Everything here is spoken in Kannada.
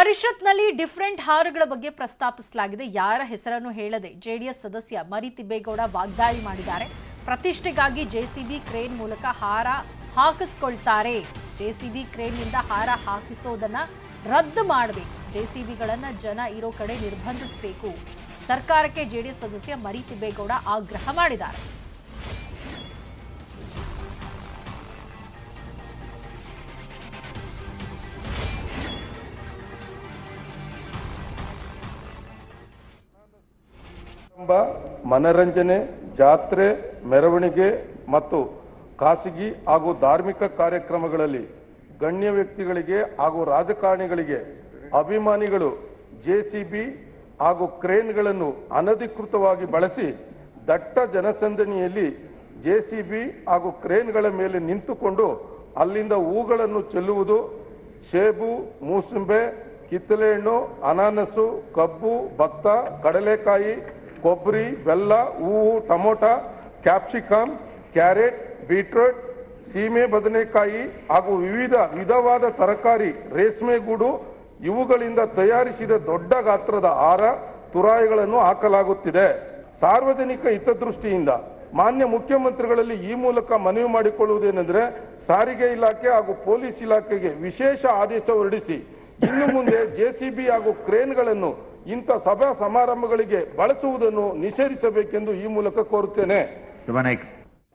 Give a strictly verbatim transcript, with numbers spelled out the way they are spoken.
ಪರಿಷತ್ನಲ್ಲಿ ಡಿಫರೆಂಟ್ ಹಾರಗಳ ಬಗ್ಗೆ ಪ್ರಸ್ತಾಪಿಸಲಾಗಿದೆ. ಯಾರ ಹೆಸರನ್ನು ಹೇಳದೆ ಜೆಡಿಎಸ್ ಸದಸ್ಯ ಮರಿತಿಬ್ಬೇಗೌಡ ವಾಗ್ದಾಳಿ ಮಾಡಿದ್ದಾರೆ. ಪ್ರತಿಷ್ಠೆಗಾಗಿ ಜೆಸಿಬಿ ಕ್ರೇನ್ ಮೂಲಕ ಹಾರ ಹಾಕಿಸಿಕೊಳ್ಳುತ್ತಾರೆ. ಜೆಸಿಬಿ ಕ್ರೇನ್ ನಿಂದ ಹಾರ ಹಾಕಿಸೋದನ್ನ ರದ್ದು ಮಾಡಬೇಕು. ಜೆಸಿಬಿಗಳನ್ನ ಜನ ಇರೋ ಕಡೆ ನಿರ್ಬಂಧಿಸಬೇಕು. ಸರ್ಕಾರಕ್ಕೆ ಜೆಡಿಎಸ್ ಸದಸ್ಯ ಮರಿತಿಬ್ಬೇಗೌಡ ಆಗ್ರಹ ಮಾಡಿದ್ದಾರೆ. ಮನರಂಜನೆ, ಜಾತ್ರೆ, ಮೆರವಣಿಗೆ ಮತ್ತು ಖಾಸಗಿ ಹಾಗೂ ಧಾರ್ಮಿಕ ಕಾರ್ಯಕ್ರಮಗಳಲ್ಲಿ ಗಣ್ಯ ವ್ಯಕ್ತಿಗಳಿಗೆ ಹಾಗೂ ರಾಜಕಾರಣಿಗಳಿಗೆ ಅಭಿಮಾನಿಗಳು ಜೆಸಿಬಿ ಹಾಗೂ ಕ್ರೇನ್ಗಳನ್ನು ಅನಧಿಕೃತವಾಗಿ ಬಳಸಿ ದಟ್ಟ ಜನಸಂದಣಿಯಲ್ಲಿ ಜೆಸಿಬಿ ಹಾಗೂ ಕ್ರೇನ್ಗಳ ಮೇಲೆ ನಿಂತುಕೊಂಡು ಅಲ್ಲಿಂದ ಹೂಗಳನ್ನು ಚೆಲ್ಲುವುದು, ಸೇಬು, ಮೂಸಂಬೆ, ಕಿತ್ತಲೆ ಹಣ್ಣು, ಅನಾನಸು, ಕಬ್ಬು, ಭತ್ತ, ಕಡಲೆಕಾಯಿ, ಕೊಬ್ಬರಿ, ಬೆಲ್ಲ, ಹೂವು, ಟೊಮೊಟೊ, ಕ್ಯಾಪ್ಸಿಕಮ್, ಕ್ಯಾರೆಟ್, ಬೀಟ್ರೂಟ್, ಸೀಮೆ ಬದನೆಕಾಯಿ ಹಾಗೂ ವಿವಿಧ ವಿಧವಾದ ತರಕಾರಿ, ರೇಷ್ಮೆಗೂಡು ಇವುಗಳಿಂದ ತಯಾರಿಸಿದ ದೊಡ್ಡ ಗಾತ್ರದ ಆಹಾರ ತುರಾಯಿಗಳನ್ನು ಹಾಕಲಾಗುತ್ತಿದೆ. ಸಾರ್ವಜನಿಕ ಹಿತದೃಷ್ಟಿಯಿಂದ ಮಾನ್ಯ ಮುಖ್ಯಮಂತ್ರಿಗಳಲ್ಲಿ ಈ ಮೂಲಕ ಮನವಿ ಮಾಡಿಕೊಳ್ಳುವುದೇನೆಂದರೆ, ಸಾರಿಗೆ ಇಲಾಖೆ ಹಾಗೂ ಪೊಲೀಸ್ ಇಲಾಖೆಗೆ ವಿಶೇಷ ಆದೇಶ ಹೊರಡಿಸಿ ಇನ್ನು ಮುಂದೆ ಜೆಸಿಬಿ ಹಾಗೂ ಕ್ರೇನ್ಗಳನ್ನು ಇಂಥ ಸಭಾ ಸಮಾರಂಭಗಳಿಗೆ ಬಳಸುವುದನ್ನು ನಿಷೇಧಿಸಬೇಕೆಂದು ಈ ಮೂಲಕ ಕೋರುತ್ತೇನೆ.